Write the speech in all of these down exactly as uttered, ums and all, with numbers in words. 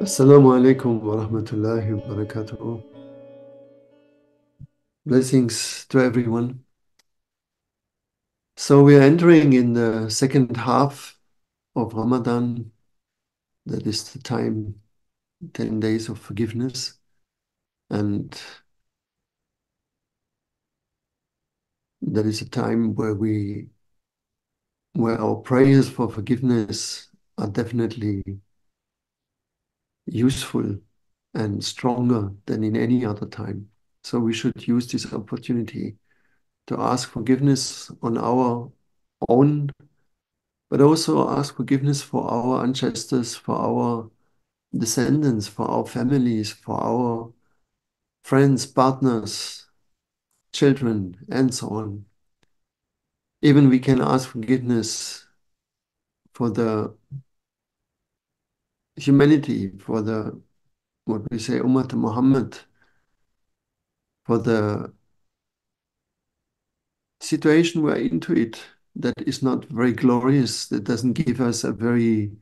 Assalamu alaikum wa rahmatullahi wa barakatuh. Blessings to everyone. So we are entering in the second half of Ramadan. That is the time, ten days of forgiveness. And that is a time where we, where our prayers for forgiveness are definitely useful and stronger than in any other time. So we should use this opportunity to ask forgiveness on our own, but also ask forgiveness for our ancestors, for our descendants, for our families, for our friends, partners, children, and so on. Even we can ask forgiveness for the humanity, for the, what we say, Ummah Muhammad, for the situation we're into it that is not very glorious, that doesn't give us a very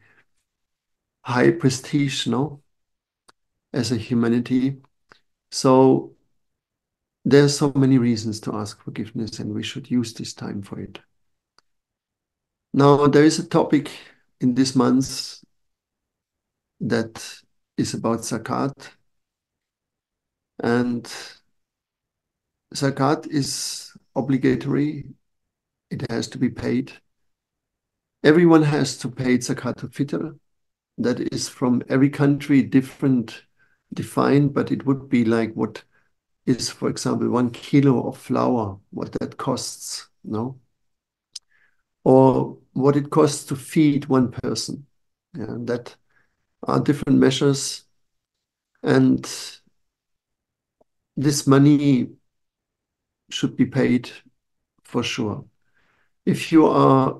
high prestige, no, as a humanity. So there's so many reasons to ask forgiveness, and we should use this time for it. Now, there is a topic in this month's that is about zakat, and zakat is obligatory. It has to be paid. Everyone has to pay zakat al-fitr. That is from every country different, defined, but it would be like what is, for example, one kilo of flour, what that costs, no? Or what it costs to feed one person. Yeah, that are different measures, and this money should be paid for sure. If you are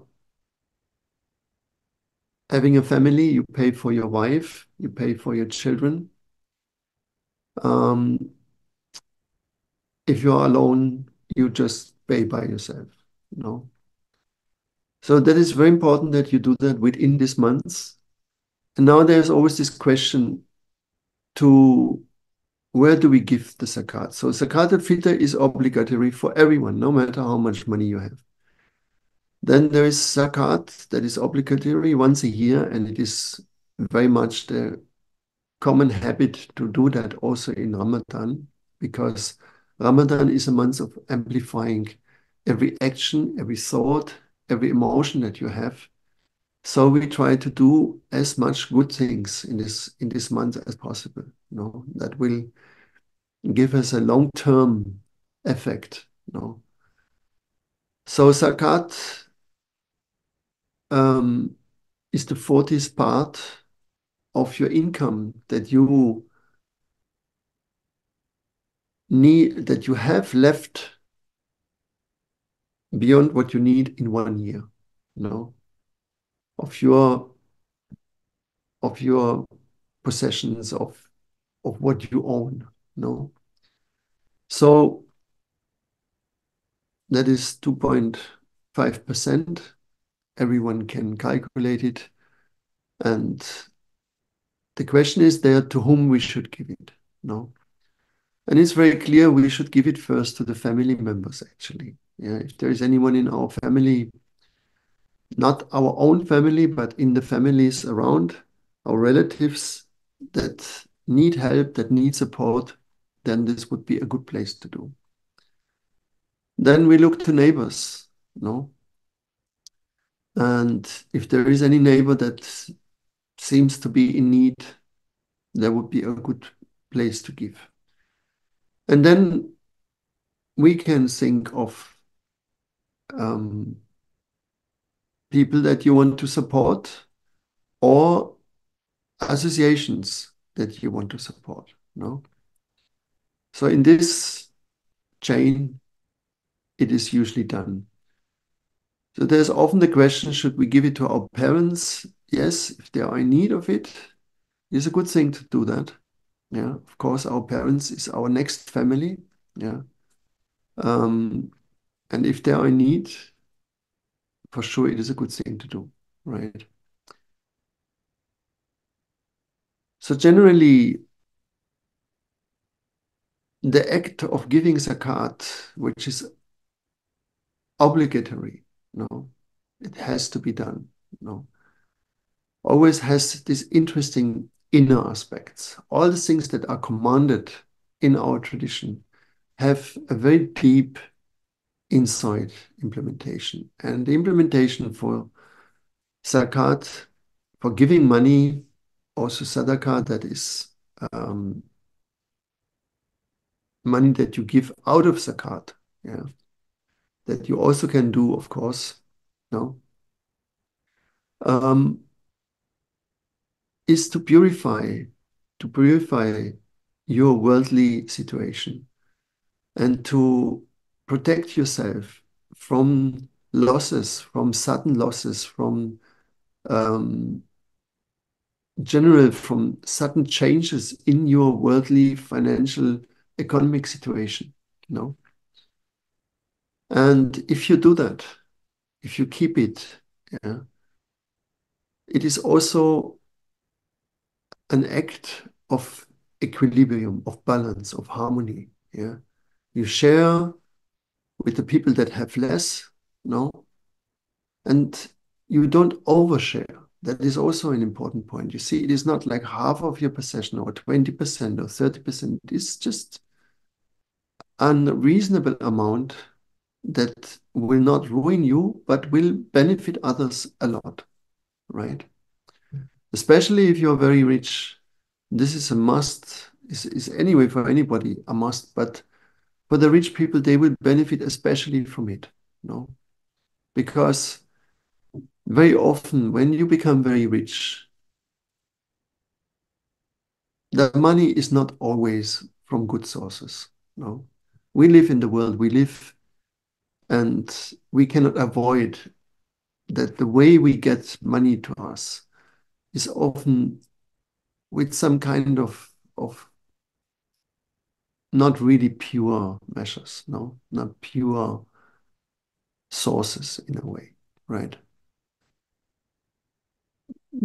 having a family, you pay for your wife, you pay for your children. Um, if you are alone, you just pay by yourself, you know? So that is very important that you do that within this month. And now there's always this question to where do we give the zakat? So zakat al-fitr is obligatory for everyone, no matter how much money you have. Then there is zakat that is obligatory once a year, and it is very much the common habit to do that also in Ramadan, because Ramadan is a month of amplifying every action, every thought, every emotion that you have. So we try to do as much good things in this in this month as possible. You know, that will give us a long-term effect. You know, so zakat um, is the fortieth part of your income that you need, that you have left beyond what you need in one year. You know, of your of your possessions, of of what you own, no? So that is two point five percent. Everyone can calculate it. And the question is there to whom we should give it, no? And it's very clear we should give it first to the family members, actually. Yeah, if there is anyone in our family, not our own family, but in the families around, our relatives that need help, that need support, then this would be a good place to do. Then we look to neighbors, no? And if there is any neighbor that seems to be in need, there would be a good place to give. And then we can think of um, people that you want to support, or associations that you want to support, no? So in this chain, it is usually done. So there's often the question, should we give it to our parents? Yes, if they are in need of it, it's a good thing to do that. Yeah, of course, our parents is our next family. Yeah, um, and if they are in need, for sure, it is a good thing to do, right? So generally, the act of giving zakat, which is obligatory, no, it has to be done, no, always has these interesting inner aspects. All the things that are commanded in our tradition have a very deep inside implementation. And the implementation for zakat, for giving money, also sadaqah, that is um, money that you give out of zakat, yeah, that you also can do, of course, no, um, is to purify, to purify your worldly situation and to protect yourself from losses, from sudden losses, from um, general, from sudden changes in your worldly, financial, economic situation, you know? And if you do that, if you keep it, yeah, it is also an act of equilibrium, of balance, of harmony. Yeah, you share with the people that have less, no, and you don't overshare. That is also an important point. You see, it is not like half of your possession or twenty percent or thirty percent. It's just an unreasonable amount that will not ruin you, but will benefit others a lot, right? Especially if you're very rich, this is a must, is, is anyway for anybody a must, but for the rich people, they will benefit especially from it, you know? Because very often when you become very rich, the money is not always from good sources, you know? We live in the world we live, and we cannot avoid that the way we get money to us is often with some kind of, of not really pure measures, no, not pure sources in a way, right?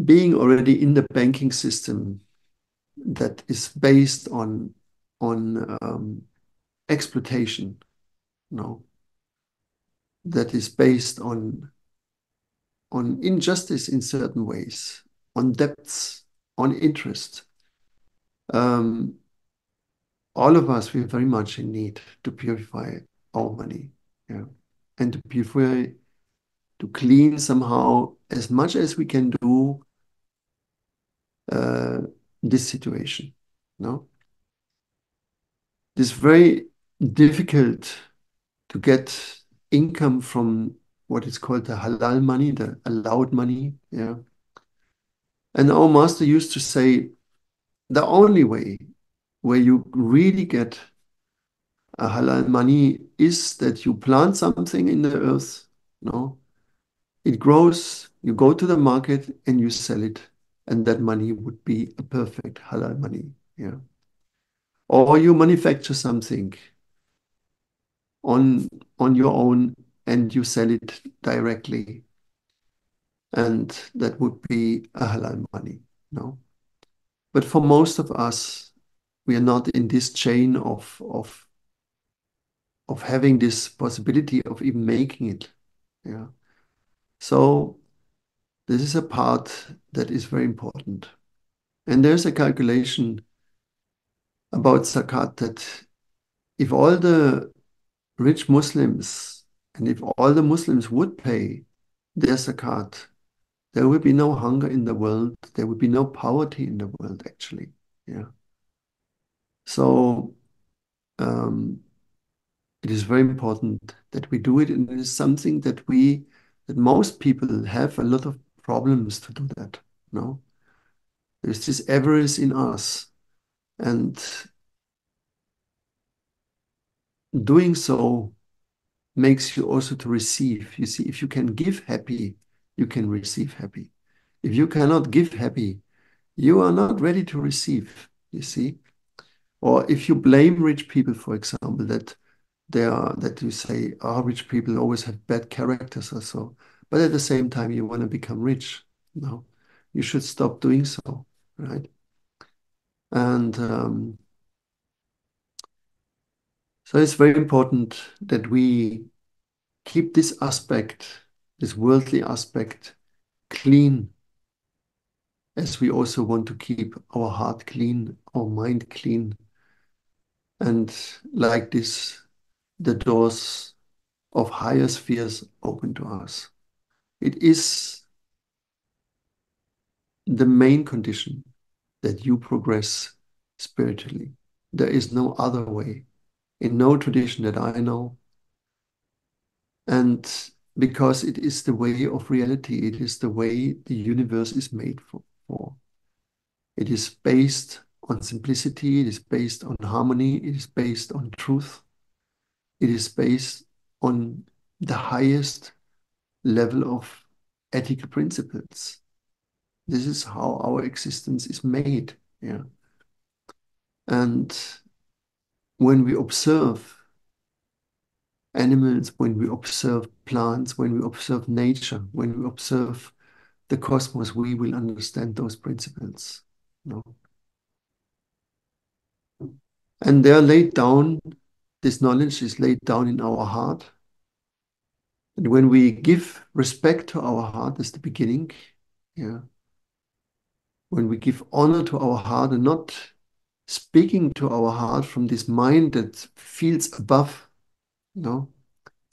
Being already in the banking system that is based on, on um, exploitation, no, that is based on, on injustice in certain ways, on debts, on interest. Um, all of us, we're very much in need to purify our money, yeah, and to purify, to clean somehow as much as we can do uh, this situation, no? This very difficult to get income from what is called the halal money, the allowed money, yeah. And our master used to say, the only way where you really get a halal money is that you plant something in the earth, no? It grows, you go to the market and you sell it, and that money would be a perfect halal money, yeah. Or you manufacture something on on your own and you sell it directly, and that would be a halal money, no? But for most of us, we are not in this chain of of of having this possibility of even making it, yeah. So this is a part that is very important. And there's a calculation about zakat that if all the rich Muslims, and if all the Muslims would pay their zakat, there would be no hunger in the world, there would be no poverty in the world, actually, yeah. So um, it is very important that we do it, and it is something that we, that most people have a lot of problems to do that, no? There's this avarice in us, and doing so makes you also to receive. You see, if you can give happy, you can receive happy. If you cannot give happy, you are not ready to receive, you see. Or if you blame rich people, for example, that they are, that you say, oh, rich people always have bad characters or so, but at the same time, you want to become rich. No, you should stop doing so, right? And um, so it's very important that we keep this aspect, this worldly aspect, clean, as we also want to keep our heart clean, our mind clean. And like this, the doors of higher spheres open to us. It is the main condition that you progress spiritually. There is no other way, in no tradition that I know. And because it is the way of reality, it is the way the universe is made for. It is based on simplicity, it is based on harmony, it is based on truth, it is based on the highest level of ethical principles. This is how our existence is made. Yeah. And when we observe animals, when we observe plants, when we observe nature, when we observe the cosmos, we will understand those principles. No? And they are laid down, this knowledge is laid down in our heart. And when we give respect to our heart, that's the beginning. Yeah. When we give honor to our heart and not speaking to our heart from this mind that feels above, you know,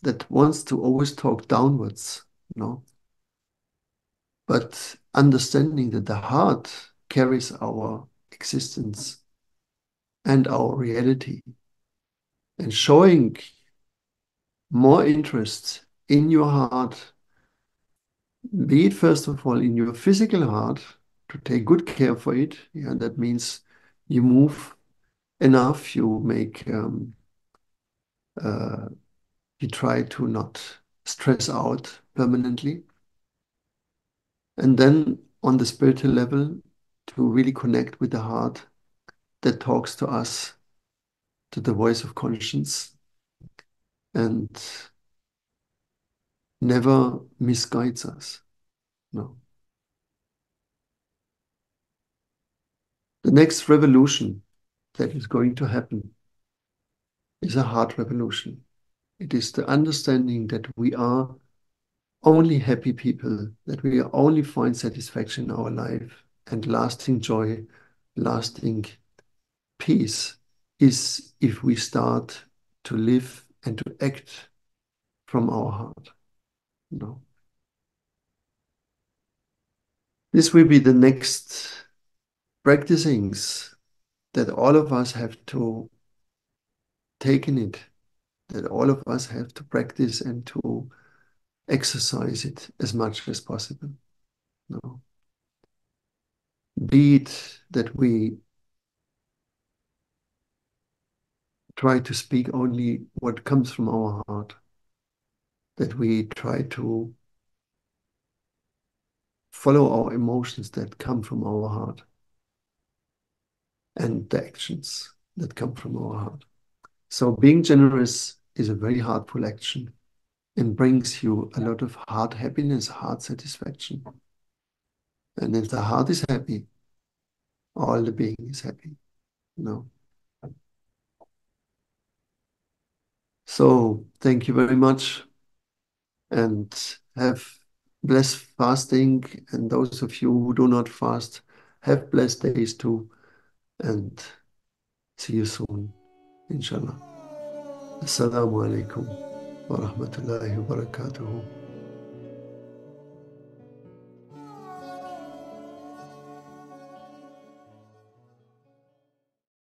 that wants to always talk downwards, you know. But understanding that the heart carries our existence and our reality, and showing more interest in your heart, be it first of all in your physical heart, to take good care for it. Yeah, that means you move enough, you make, um, uh, you try to not stress out permanently. And then on the spiritual level, to really connect with the heart that talks to us, to the voice of conscience, and never misguides us. No. The next revolution that is going to happen is a heart revolution. It is the understanding that we are only happy people, that we only find satisfaction in our life, and lasting joy, lasting peace is if we start to live and to act from our heart. No. This will be the next practicings that all of us have to take in it, that all of us have to practice and to exercise it as much as possible. No. Be it that we try to speak only what comes from our heart, that we try to follow our emotions that come from our heart, and the actions that come from our heart. So being generous is a very heartful action, and brings you a lot of heart happiness, heart satisfaction. And if the heart is happy, all the being is happy. No. So thank you very much, and have blessed fasting. And those of you who do not fast, have blessed days too. And see you soon, inshallah. Assalamu alaikum. ورحمة الله وبركاته.